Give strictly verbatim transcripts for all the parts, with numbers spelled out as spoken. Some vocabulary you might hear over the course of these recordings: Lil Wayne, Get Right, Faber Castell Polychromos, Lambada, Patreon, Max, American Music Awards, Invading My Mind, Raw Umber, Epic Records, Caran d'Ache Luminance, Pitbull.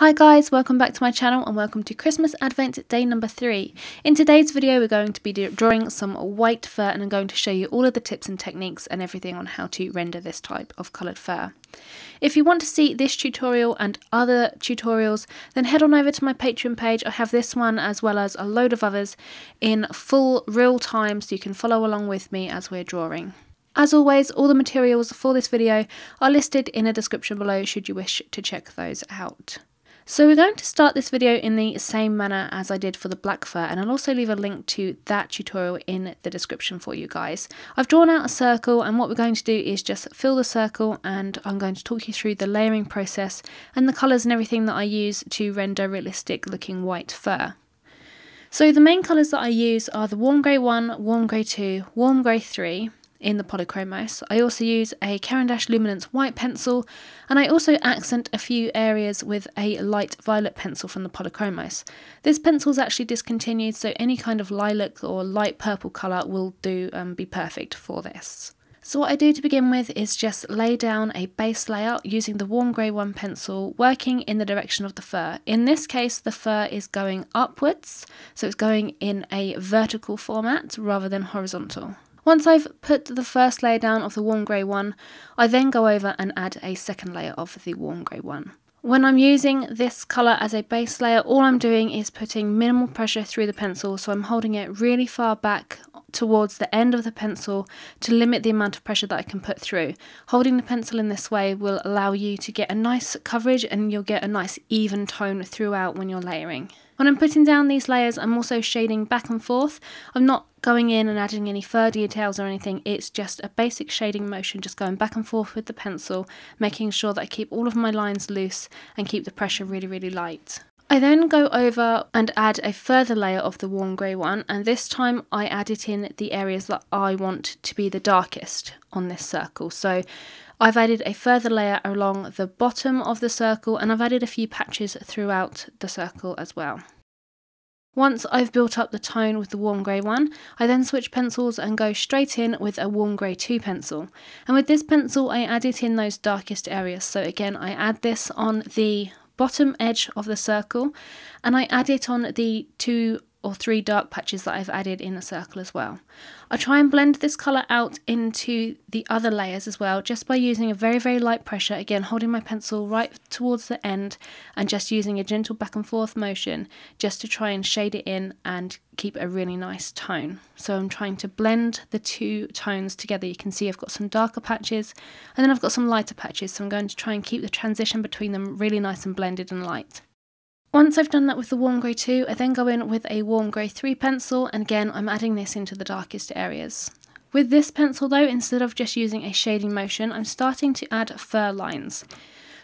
Hi guys, welcome back to my channel and welcome to Christmas Advent day number three. In today's video we're going to be drawing some white fur and I'm going to show you all of the tips and techniques and everything on how to render this type of coloured fur. If you want to see this tutorial and other tutorials then head on over to my Patreon page. I have this one as well as a load of others in full real time so you can follow along with me as we're drawing. As always, all the materials for this video are listed in the description below should you wish to check those out. So we're going to start this video in the same manner as I did for the black fur, and I'll also leave a link to that tutorial in the description for you guys. I've drawn out a circle and what we're going to do is just fill the circle and I'm going to talk you through the layering process and the colours and everything that I use to render realistic looking white fur. So the main colours that I use are the warm grey one, warm grey two, warm grey three in the Polychromos. I also use a Caran d'Ache Luminance white pencil and I also accent a few areas with a light violet pencil from the Polychromos. This pencil is actually discontinued, so any kind of lilac or light purple colour will do and um, be perfect for this. So what I do to begin with is just lay down a base layer using the warm grey one pencil, working in the direction of the fur. In this case the fur is going upwards, so it's going in a vertical format rather than horizontal. Once I've put the first layer down of the warm grey one, I then go over and add a second layer of the warm grey one. When I'm using this colour as a base layer, all I'm doing is putting minimal pressure through the pencil, so I'm holding it really far back towards the end of the pencil to limit the amount of pressure that I can put through. Holding the pencil in this way will allow you to get a nice coverage and you'll get a nice even tone throughout when you're layering. When I'm putting down these layers, I'm also shading back and forth. I'm not going in and adding any fur details or anything, it's just a basic shading motion, just going back and forth with the pencil, making sure that I keep all of my lines loose and keep the pressure really, really light. I then go over and add a further layer of the warm grey one, and this time I added in the areas that I want to be the darkest on this circle. So I've added a further layer along the bottom of the circle and I've added a few patches throughout the circle as well. Once I've built up the tone with the warm grey one, I then switch pencils and go straight in with a warm grey two pencil. And with this pencil I added in those darkest areas, so again I add this on the bottom edge of the circle and I add it on the two or three dark patches that I've added in the circle as well. I try and blend this colour out into the other layers as well, just by using a very very light pressure, again holding my pencil right towards the end and just using a gentle back and forth motion just to try and shade it in and keep a really nice tone. So I'm trying to blend the two tones together. You can see I've got some darker patches and then I've got some lighter patches, so I'm going to try and keep the transition between them really nice and blended and light. Once I've done that with the warm grey two, I then go in with a warm grey three pencil and again I'm adding this into the darkest areas. With this pencil though, instead of just using a shading motion, I'm starting to add fur lines.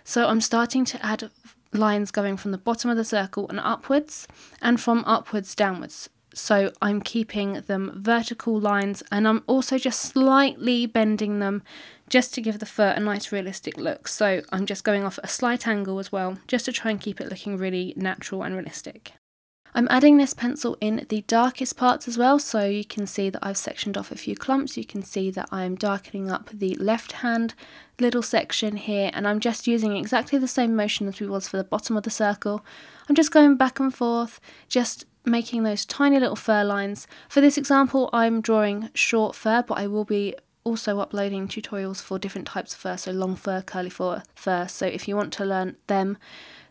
So I'm starting to add lines going from the bottom of the circle and upwards, and from upwards downwards. So I'm keeping them vertical lines and I'm also just slightly bending them just to give the fur a nice realistic look. So I'm just going off a slight angle as well, just to try and keep it looking really natural and realistic. I'm adding this pencil in the darkest parts as well, so you can see that I've sectioned off a few clumps. You can see that I'm darkening up the left hand little section here, and I'm just using exactly the same motion as we was for the bottom of the circle. I'm just going back and forth, just making those tiny little fur lines. For this example I'm drawing short fur, but I will be also uploading tutorials for different types of fur, so long fur, curly fur, fur, so if you want to learn them,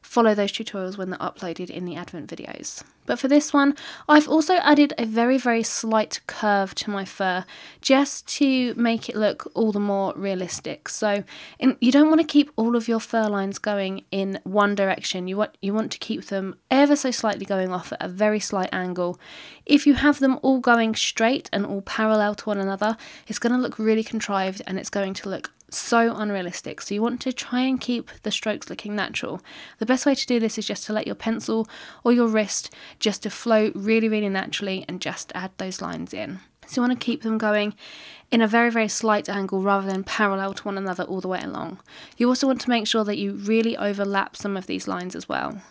follow those tutorials when they're uploaded in the Advent videos. But for this one I've also added a very very slight curve to my fur just to make it look all the more realistic. So in, you don't want to keep all of your fur lines going in one direction, you want, you want to keep them ever so slightly going off at a very slight angle. If you have them all going straight and all parallel to one another, it's going to look really contrived and it's going to look so unrealistic, so you want to try and keep the strokes looking natural. The best way to do this is just to let your pencil or your wrist just to flow really really naturally and just add those lines in. So you want to keep them going in a very very slight angle rather than parallel to one another all the way along. You also want to make sure that you really overlap some of these lines as well.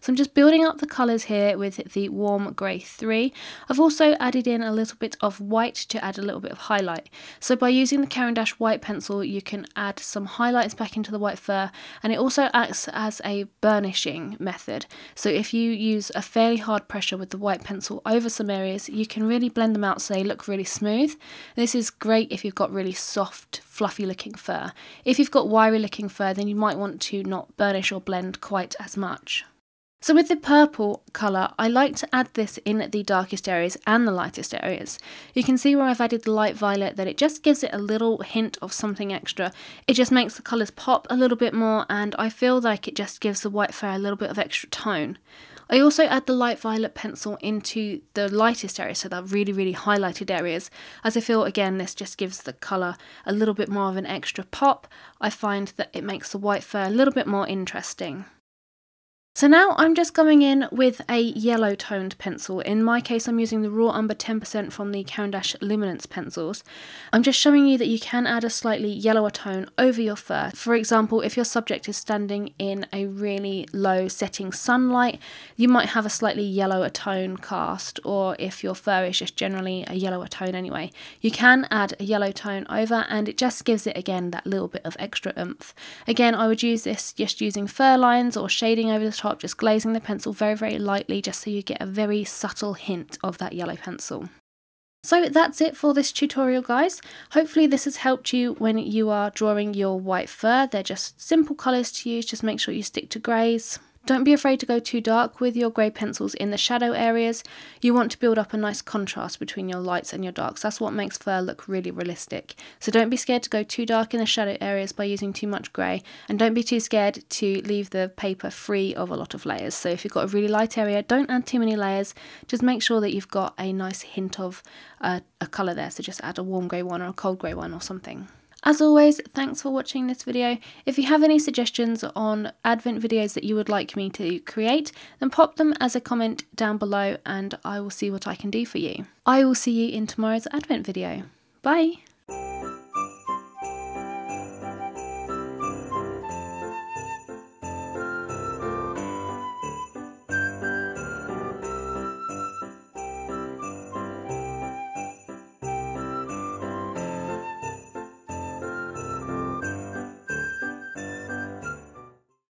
So I'm just building up the colours here with the warm grey three. I've also added in a little bit of white to add a little bit of highlight. So by using the Caran d'Ache white pencil, you can add some highlights back into the white fur, and it also acts as a burnishing method. So if you use a fairly hard pressure with the white pencil over some areas, you can really blend them out so they look really smooth. This is great if you've got really soft, fluffy looking fur. If you've got wiry looking fur, then you might want to not burnish or blend quite as much. So with the purple colour, I like to add this in the darkest areas and the lightest areas. You can see where I've added the light violet that it just gives it a little hint of something extra. It just makes the colours pop a little bit more, and I feel like it just gives the white fur a little bit of extra tone. I also add the light violet pencil into the lightest areas, so the really, really highlighted areas, as I feel, again, this just gives the colour a little bit more of an extra pop. I find that it makes the white fur a little bit more interesting. So now I'm just going in with a yellow toned pencil. In my case, I'm using the Raw Umber ten percent from the Caran d'Ache Luminance pencils. I'm just showing you that you can add a slightly yellower tone over your fur. For example, if your subject is standing in a really low setting sunlight, you might have a slightly yellower tone cast, or if your fur is just generally a yellower tone anyway. You can add a yellow tone over, and it just gives it, again, that little bit of extra oomph. Again, I would use this just using fur lines or shading over the top, just glazing the pencil very, very lightly just so you get a very subtle hint of that yellow pencil. So that's it for this tutorial, guys. Hopefully this has helped you when you are drawing your white fur. They're just simple colours to use, just make sure you stick to greys. Don't be afraid to go too dark with your grey pencils in the shadow areas. You want to build up a nice contrast between your lights and your darks. That's what makes fur look really realistic. So don't be scared to go too dark in the shadow areas by using too much grey. And don't be too scared to leave the paper free of a lot of layers. So if you've got a really light area, don't add too many layers. Just make sure that you've got a nice hint of uh, a colour there. So just add a warm grey one or a cold grey one or something. As always, thanks for watching this video. If you have any suggestions on Advent videos that you would like me to create, then pop them as a comment down below and I will see what I can do for you. I will see you in tomorrow's Advent video. Bye!